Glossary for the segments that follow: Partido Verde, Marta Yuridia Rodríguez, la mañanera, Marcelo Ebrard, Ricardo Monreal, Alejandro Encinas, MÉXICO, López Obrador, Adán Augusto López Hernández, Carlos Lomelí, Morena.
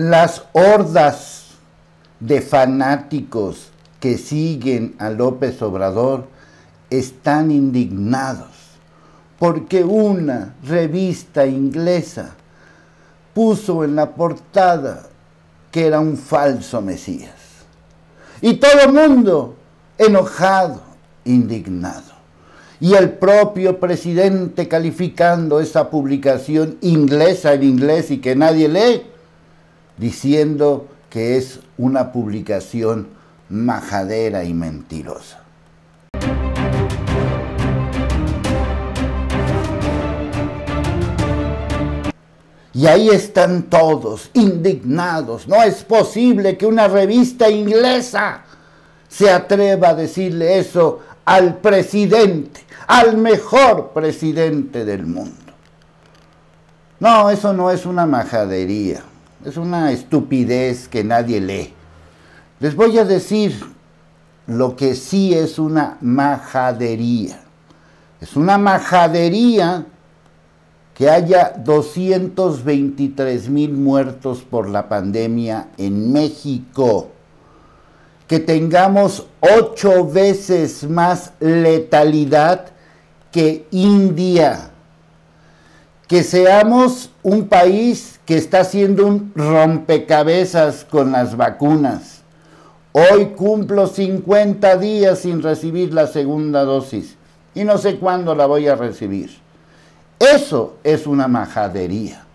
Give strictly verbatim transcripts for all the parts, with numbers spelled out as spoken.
las hordas de fanáticos que siguen a López Obrador están indignados porque una revista inglesa puso en la portada que era un falso Mesías. Y todo el mundo enojado, indignado. Y el propio presidente calificando esa publicación inglesa en inglés y que nadie lee, diciendo que es una publicación majadera y mentirosa. Y ahí están todos indignados. No es posible que una revista inglesa se atreva a decirle eso al presidente, al mejor presidente del mundo. No, eso no es una majadería, es una estupidez que nadie lee. Les voy a decir lo que sí es una majadería. Es una majadería que haya doscientos veintitrés mil muertos por la pandemia en México, que tengamos ocho veces más letalidad que India, que seamos un país que está haciendo un rompecabezas con las vacunas. Hoy cumplo cincuenta días sin recibir la segunda dosis y no sé cuándo la voy a recibir. Eso es una majadería.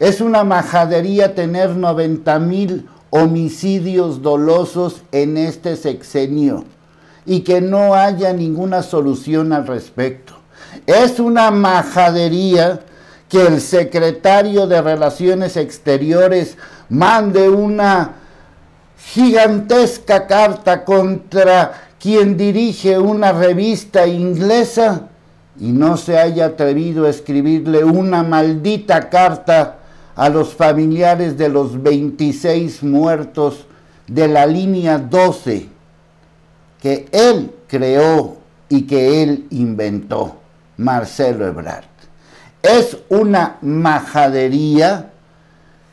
Es una majadería tener noventa mil homicidios dolosos en este sexenio y que no haya ninguna solución al respecto. Es una majadería que el secretario de Relaciones Exteriores mande una gigantesca carta contra quien dirige una revista inglesa y no se haya atrevido a escribirle una maldita carta a los familiares de los veintiséis muertos de la línea doce que él creó y que él inventó, Marcelo Ebrard. Es una majadería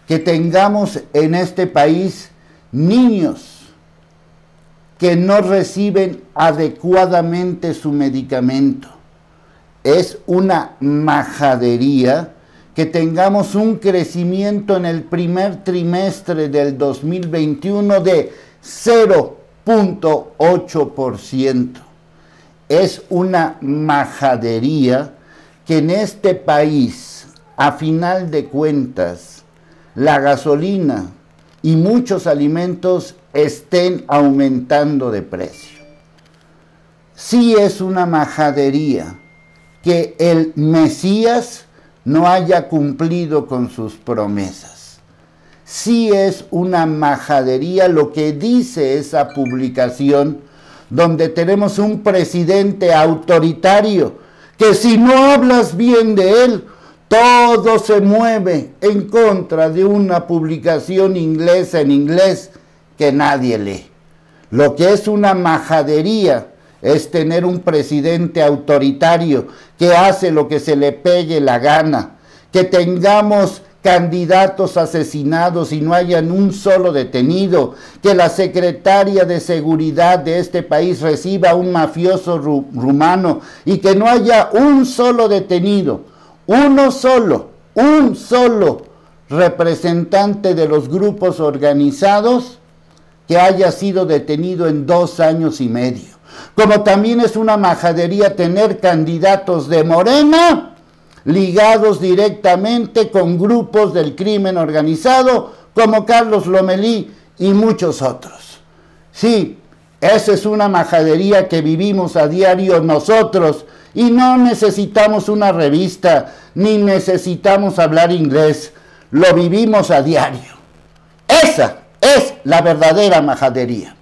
que tengamos en este país niños que no reciben adecuadamente su medicamento. Es una majadería que tengamos un crecimiento en el primer trimestre del dos mil veintiuno de cero punto ocho por ciento. Es una majadería que en este país, a final de cuentas, la gasolina y muchos alimentos estén aumentando de precio. Sí es una majadería que el Mesías no haya cumplido con sus promesas. Sí es una majadería lo que dice esa publicación, donde tenemos un presidente autoritario, que si no hablas bien de él, todo se mueve en contra de una publicación inglesa en inglés que nadie lee. Lo que es una majadería es tener un presidente autoritario que hace lo que se le pegue la gana, que tengamos candidatos asesinados y no haya un solo detenido, que la secretaria de seguridad de este país reciba a un mafioso ru- rumano y que no haya un solo detenido, uno solo, un solo representante de los grupos organizados que haya sido detenido en dos años y medio. Como también es una majadería tener candidatos de Morena ligados directamente con grupos del crimen organizado como Carlos Lomelí y muchos otros. Sí, esa es una majadería que vivimos a diario nosotros y no necesitamos una revista ni necesitamos hablar inglés, lo vivimos a diario. Esa es la verdadera majadería.